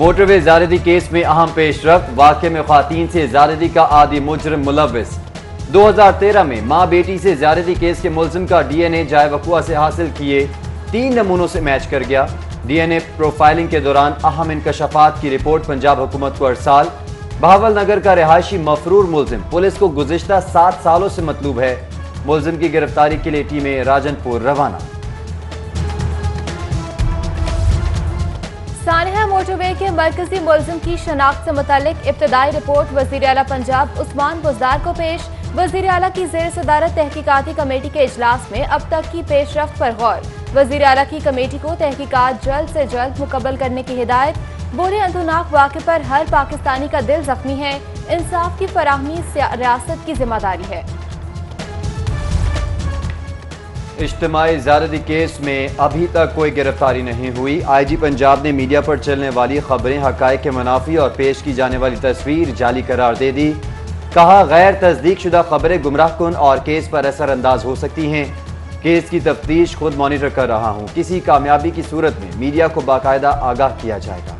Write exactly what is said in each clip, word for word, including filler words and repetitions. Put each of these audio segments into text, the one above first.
Motorway जारदी case में अहम पेशरफ, वाक़े में ख़वातीन से जारदी का आदि मुजरम मुलव्वस। दो हज़ार तेरह में माँ बेटी से जारदी केस के मुलजिम का डी एन ए जाए वक़ूआ से हासिल किए तीन नमूनों से मैच कर गया। डी एन ए प्रोफाइलिंग के दौरान अहम इंकशाफात की रिपोर्ट पंजाब हुकूमत को अरसाल। बहावल नगर का रिहायशी मफरूर मुलजिम पुलिस को गुज़िश्ता सात सालों से मतलूब है। मुलजिम की गिरफ्तारी के लिए टीमें राजनपुर रवाना। सानहा मोटरवे के मरकजी मुलजिम की शनाख्त से मुतालिक इब्तदाई रिपोर्ट वज़ीर आला पंजाब उस्मान बुज़दार को पेश। वज़ीर आला की ज़ेर सदारत तहकीकाती कमेटी के इजलास में अब तक की पेशरफ्त पर गौर। वज़ीर आला की कमेटी को तहकीकात जल्द से जल्द मुकम्मल करने की हिदायत। बुरे अंतनाक वाक़े पर हर पाकिस्तानी का दिल जख्मी है। इंसाफ की फराहमी रियासत की जिम्मेदारी है। इज्तिमाई ज़ारदी केस में अभी तक कोई गिरफ्तारी नहीं हुई। आई जी पंजाब ने मीडिया पर चलने वाली खबरें हक़ाइक़ के मुनाफी और पेश की जाने वाली तस्वीर जाली करार दे दी। कहा, गैर तस्दीक शुदा खबरें गुमराह कुन और केस पर असरअंदाज हो सकती हैं। केस की तफ्तीश खुद मॉनिटर कर रहा हूँ। किसी कामयाबी की सूरत में मीडिया को बाकायदा आगाह किया जाएगा।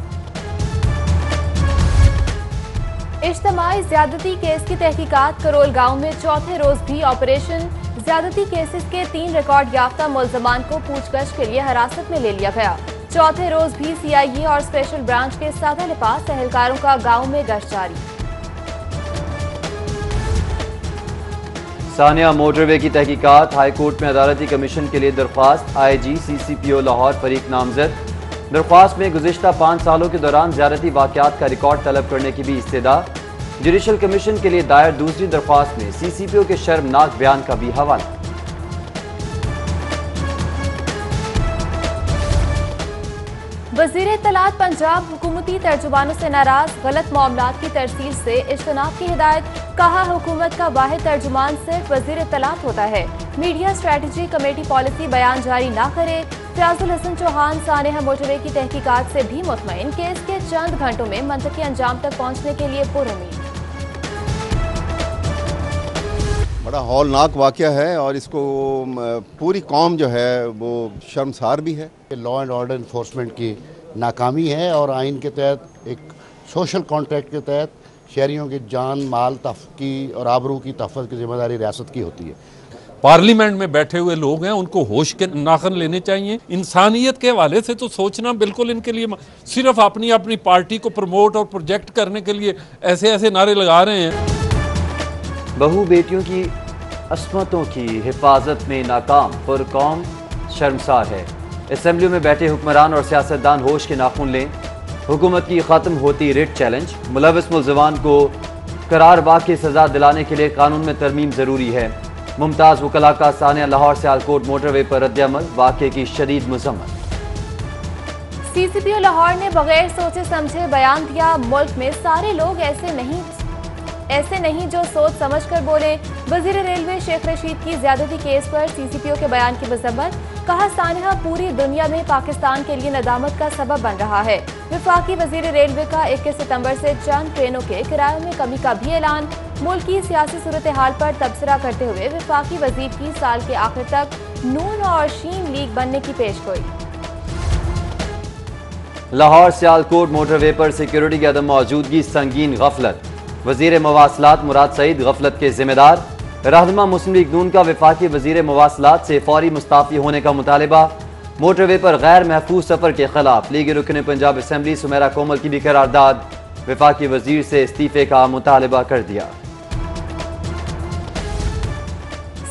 इज्तिमाई ज़्यादती केस की तहकीकात करोल गाँव में चौथे रोज भी ऑपरेशन। ज्यादती केसेस के तीन रिकॉर्ड याफ्ता मुलजमान को पूछताछ के लिए हिरासत में ले लिया गया। चौथे रोज भी सी आई ए और स्पेशल ब्रांच के सादा लिपास एहलकारों का गांव में गश्त जारी। सानिया मोटरवे की तहकीकात हाईकोर्ट में अदालती कमीशन के लिए दरख्वास्त। आई जी सी सी पी ओ लाहौर फरीक नामजद। दरख्वास्त में गुज़िश्ता पाँच सालों के दौरान ज्यादती वाक़यात का रिकॉर्ड तलब करने की भी इस्तदा। जुडिशल कमीशन के लिए दायर दूसरी दरख्वास्त में सी सी पी ओ के शर्मनाक बयान का भी हवाला। वज़ीरे इत्तलात पंजाब हुकूमती तर्जुमानों से नाराज, गलत मामला की तरसील से इज्तनाब की हिदायत। कहा, हुकूमत का वाहिद तर्जुमान सिर्फ वज़ीरे इत्तलात होता है। मीडिया स्ट्रेटजी कमेटी पॉलिसी बयान जारी ना करे। फैयाज़ुल हसन चौहान सानेहा मोटरवे की तहकीकात से भी मुतमइन। केस के चंद घंटों में मंतकी अंजाम तक पहुँचने के लिए पुरअमीद। बड़ा हौलनाक वाक़या है और इसको पूरी कौम जो है वो शर्मसार भी है। लॉ एंड ऑर्डर इन्फोर्समेंट की नाकामी है और आइन के तहत एक सोशल कॉन्ट्रैक्ट के तहत शहरियों की जान माल की और आबरू की तहफ़्फ़ुज़ की जिम्मेदारी रियासत की होती है। पार्लियामेंट में बैठे हुए लोग हैं, उनको होश के नाखन लेने चाहिए। इंसानियत के हवाले से तो सोचना बिल्कुल इनके लिए, सिर्फ अपनी अपनी पार्टी को प्रमोट और प्रोजेक्ट करने के लिए ऐसे ऐसे नारे लगा रहे हैं। बहू बेटियों की असमतों की हिफाजत में नाकाम पर कौम शर्मसार है। असम्बली में बैठे हुक्मरान और सियासतदान होश के नाखून लें। हुकूमत की ख़त्म होती रिट चैलेंज। मुलव्वस मुल्ज़मान को करारवाक़ की सज़ा दिलाने के लिए कानून में तरमीम ज़रूरी है। मुमताज़ वकला का सानिया लाहौर सियालकोट मोटरवे पर रद्दअमल, वाक़े की शदीद मज़म्मत। सी सी पी ओ लाहौर ने बगैर सोचे समझे बयान दिया। मुल्क में सारे लोग ऐसे नहीं ऐसे नहीं जो सोच समझकर बोले। वजीर रेलवे शेख रशीद की ज्यादती केस पर सीसीपीओ के बयान की मजम्मत। कहा, सानहा पूरी दुनिया में पाकिस्तान के लिए नदामत का सबब बन रहा है। वफाकी वजीर रेलवे का इक्कीस सितंबर से चंद ट्रेनों के किरायों में कमी का भी ऐलान। मुल्क की सियासी सूरत हाल पर तबसरा करते हुए वफाकी वजीर की साल के आखिर तक नून और शीन लीग बनने की पेशगोई। लाहौर सियालकोट मोटरवे पर सिक्योरिटी की अदम मौजूदगी संगीन गफलत। वज़ीर मवासलात मुराद सईद गफलत के जिम्मेदार। रहनुमा मुस्लिम लीग नून का वफाकी वज़ीर मवासलात से फौरी मुस्ताफ़ी होने का मुतालबा। मोटरवे पर गैर महफूज सफ़र के खिलाफ लीग रुकने पंजाब असम्बली सुमेरा कोमल की भी करारदाद। वफाकी वज़ीर से इस्तीफ़े का मुतालबा कर दिया।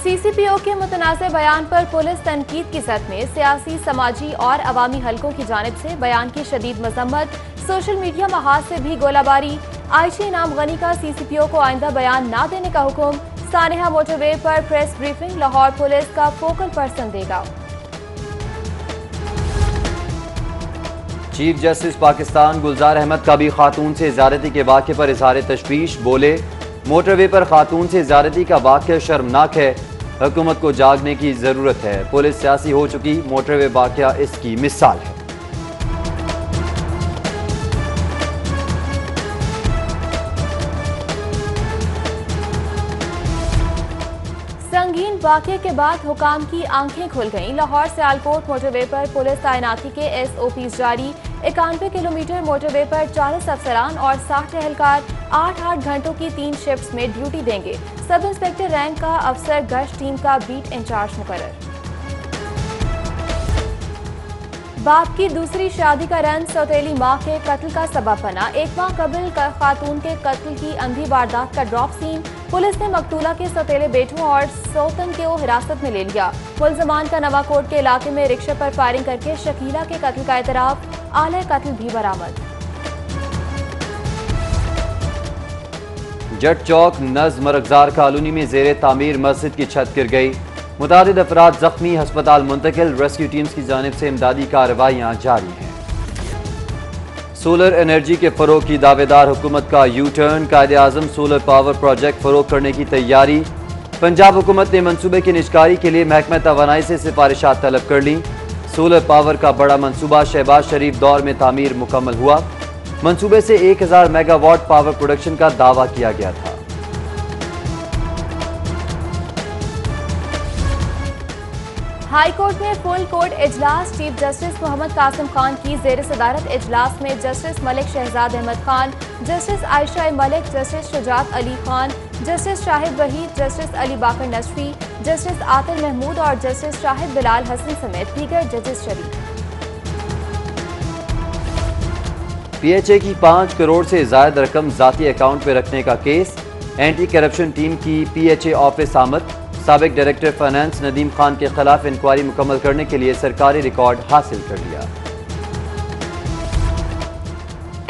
सी सी पी ओ के मुतनाज़ बयान पर पुलिस तनकीद की जद में सियासी, समाजी और अवामी हलकों की जानिब से बयान की शदीद मजम्मत। सोशल मीडिया महाज से भी गोलाबारी। आयशा इनाम गनी का सीसीपीओ को आइंदा बयान ना देने का हुक्म। सानेहा मोटरवे पर प्रेस ब्रीफिंग लाहौर पुलिस का फोकल पर्सन देगा। चीफ जस्टिस पाकिस्तान गुलजार अहमद का भी खातून से ज़्यादती के वाक़े पर इज़हार तशवीश। बोले, मोटरवे पर खातून से ज़्यादती का वाक़या शर्मनाक है। हुकूमत को जागने की ज़रूरत है। पुलिस सियासी हो चुकी, मोटरवे वाक़या इसकी मिसाल है। वाक़े के बाद हुकाम की आंखें खुल गईं। लाहौर सियालकोट मोटरवे पर पुलिस तैनाती के एस ओ पी जारी। इक्यानवे किलोमीटर मोटरवे पर चालीस अफसरान और साठ एहलकार आठ आठ घंटों की तीन शिफ्ट में ड्यूटी देंगे। सब इंस्पेक्टर रैंक का अफसर गश्त टीम का बीट इंचार्ज मुकर्रर। बाप की दूसरी शादी का रंज सौतेली मां के कत्ल का सबब बना। एक मां कबिल खातून के कत्ल की अंधी वारदात का ड्रॉप सीन। पुलिस ने मकतूला के सौतेले बेटों और सौतन को हिरासत में ले लिया। मुलजमान का नवाकोट के इलाके में रिक्शे पर फायरिंग करके शकीला के कत्ल का एतराफ। आला कत्ल भी बरामद। जट चौक नज़्म मरगजार कॉलोनी में जेर तामीर मस्जिद की छत गिर गई। मुतादिद अफराद जख्मी, हस्पताल मुंतकिल। रेस्क्यू टीम्स की जानिब से इमदादी कार्रवाइयाँ जारी हैं। सोलर एनर्जी के फरोग की दावेदार हुकूमत का U turn. Quaid-e Azam solar power project फरोग करने की तैयारी। पंजाब हुकूमत ने मनसूबे की निष्कारी के लिए महकमा तवानाई से सिफारिशात तलब कर ली। सोलर पावर का बड़ा मनसूबा शहबाज शरीफ दौर में तामीर मुकम्मल हुआ। मनसूबे से एक हज़ार मेगावाट पावर प्रोडक्शन का दावा किया गया था। हाई कोर्ट में फुल कोर्ट इजलास। चीफ जस्टिस मोहम्मद कासिम खान की जेर सदारत इजलास में justice Malik Shahzad Ahmad Khan, justice Ayesha Malik, justice Shujaat Ali Khan, justice Shahid Waheed, justice Ali Baqar नशी, जस्टिस आतिल महमूद और जस्टिस शाहिद बिलाल हसन समेत दीगर जजेस शरीक। पी आई ए की पाँच करोड़ से ज्यादा रकम जाती अकाउंट में रखने का केस। एंटी करप्शन टीम की पी एच ए ऑफिस आमद। साबिक डायरेक्टर फाइनेंस नदीम खान के खिलाफ इंक्वायरी मुकम्मल करने के लिए सरकारी रिकॉर्ड हासिल कर लिया।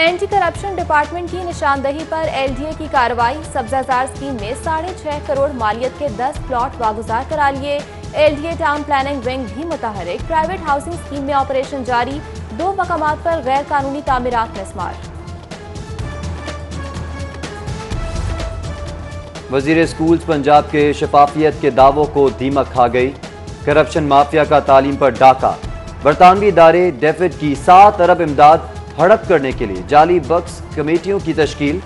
एंटी करप्शन डिपार्टमेंट की निशानदेही पर एल डी ए की कार्रवाई। सब्जाजार स्कीम में साढ़े छह करोड़ मालियत के दस प्लॉट वागुजार करा लिए। L D A town planning wing भी मुतहरिक। प्राइवेट हाउसिंग स्कीम में ऑपरेशन जारी। दो मकामात पर गैर कानूनी तामीरात मिस्मार। वजीर स्कूल पंजाब के शफाफियत के दावों को दीमक खा गई। करप्शन माफिया का तालीम पर डाका। बरतानवी इदारे डेफिड की सात अरब इमदाद हड़प करने के लिए जाली बक्स कमेटियों की तश्कील।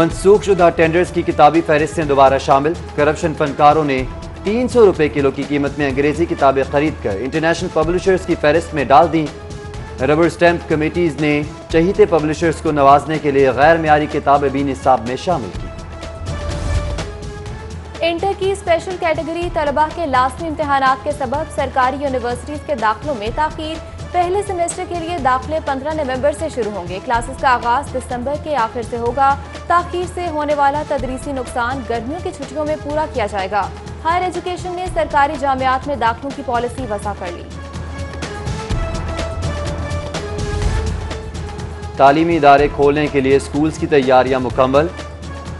मनसूख शुदा टेंडर्स की किताबी फहरिस्त में दोबारा शामिल। करप्शन फनकारों ने तीन सौ रुपये किलो की कीमत में अंग्रेजी किताबें खरीद कर इंटरनेशनल पब्लिशर्स की फहरिस्त में डाल दी। रबर स्टैंप कमेटीज ने चहीते पब्लिशर्स को नवाजने के लिए गैर मियारी किताबें भी निसाब में शामिल की। इंटर की स्पेशल कैटेगरी तलबा के लाजमी इम्तहानात के सबब सरकारी यूनिवर्सिटीज के दाखिलों में ताखीर। पहले सेमेस्टर के लिए दाखिले पंद्रह नवंबर से शुरू होंगे। क्लासेस का आगाज दिसंबर के आखिर से होगा। ताखीर से होने वाला तदरीसी नुकसान गर्मियों की छुट्टियों में पूरा किया जाएगा। हायर एजुकेशन ने सरकारी जामियात में दाखिलों की पॉलिसी वसा कर ली। तालीमी इदारे खोलने के लिए स्कूल्स की तैयारियां मुकम्मल।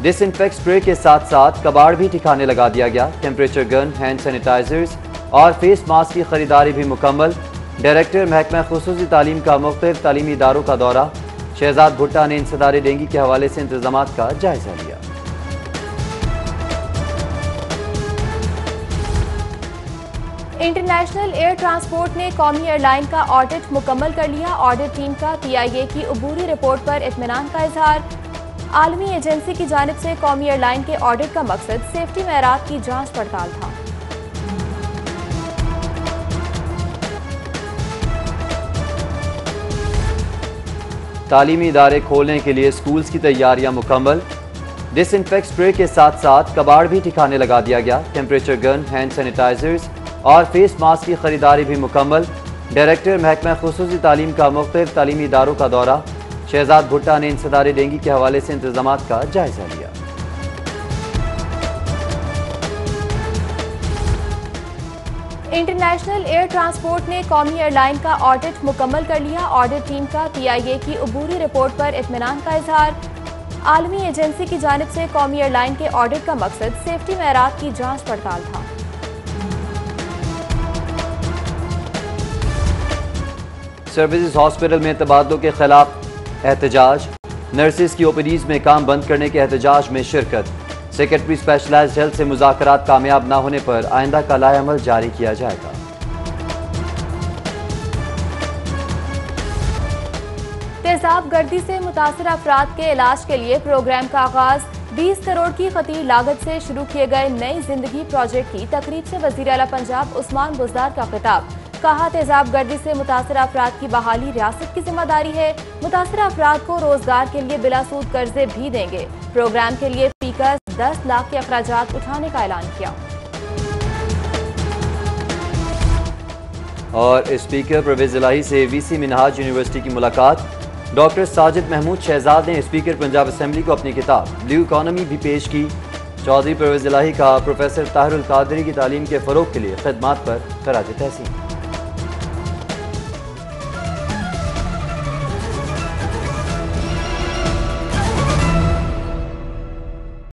डिसइंफेक्ट स्प्रे के साथ साथ कबाड़ भी ठिकाने लगा दिया गया। टेम्परेचर गन, हैंड सैनिटाइजर्स और फेस मास्क की खरीदारी भी मुकम्मल। डायरेक्टर महकमा खुसूसी तालीम का मुख्तलिफ तालीमी इदारों का दौरा। शहजाद भुट्टा ने इंसदारे डेंगी के हवाले से इंतजाम का जायजा लिया। इंटरनेशनल एयर ट्रांसपोर्ट ने कौमी एयरलाइन का ऑडिट मुकम्मल कर लिया। ऑडिट टीम का पी आई ए की अबूरी रिपोर्ट पर इत्मीनान का इजहार। आलमी एजेंसी की जानिब से कौमी एयरलाइन के ऑडिट का मकसद सेफ्टी मैरात की जांच पड़ताल था। तालीमी इदारे खोलने के लिए स्कूल्स की तैयारियां मुकम्मल। डिसइंफेक्ट स्प्रे के साथ साथ कबाड़ भी ठिकाने लगा दिया गया। टेम्परेचर गन, हैंड सैनिटाइजर्स और फेस मास्क की खरीदारी भी मुकम्मल। डायरेक्टर महकमा खुसूसी तालीम का मुख्तलिफ तालीमी इदारों का दौरा। शहजाद भुट्टा ने इंसदारे डेंगी के हवाले से इंतजाम का जायजा लिया। इंटरनेशनल एयर ट्रांसपोर्ट ने कौमी एयरलाइन का ऑडिट मुकम्मल कर लिया। ऑडिट टीम का पी आई ए की अबूरी रिपोर्ट पर इत्मीनान का इजहार। आलमी एजेंसी की जानिब से कौमी एयरलाइन के ऑडिट का मकसद सेफ्टी मैरात की जांच पड़ताल था। सर्विसेज हॉस्पिटल में तबादलों के खिलाफ एहतजाज। नर्सिस की ओपीडीज में काम बंद करने के एहतजाज में शिरकत। सेक्रेटरी स्पेशलाइज्ड हेल्थ से मुज़ाकरात कामयाब ना होने पर आइंदा का लाएअमल जारी किया जाएगा। तेजाब गर्दी से मुतासर अफराद के इलाज के लिए प्रोग्राम का आगाज। बीस करोड़ की खतीर लागत से शुरू किए गए नई जिंदगी प्रोजेक्ट की तकरीब से वज़ीर-ए-आला पंजाब उस्मान बुज़दार का खिताब। कहा तेजाब गर्दी से मुतासर अफराद की बहाली रियासत की जिम्मेदारी है, मुतासर अफराद को रोजगार के लिए बिलासूद कर्जे भी देंगे। प्रोग्राम के लिए स्पीकर दस लाख के अखराजात उठाने का ऐलान किया। और स्पीकर प्रवेज़ इलाही से वीसी मिनहाज यूनिवर्सिटी की मुलाकात। डॉक्टर साजिद महमूद शहजाद ने स्पीकर पंजाब असेंबली को अपनी किताब ब्लू इकॉनमी भी पेश की। चौधरी प्रवेज़ इलाही का प्रोफेसर ताहिर-उल-कादरी की तालीम के फ़रोग के लिए खदमात पर ख़राज-ए-तहसीन।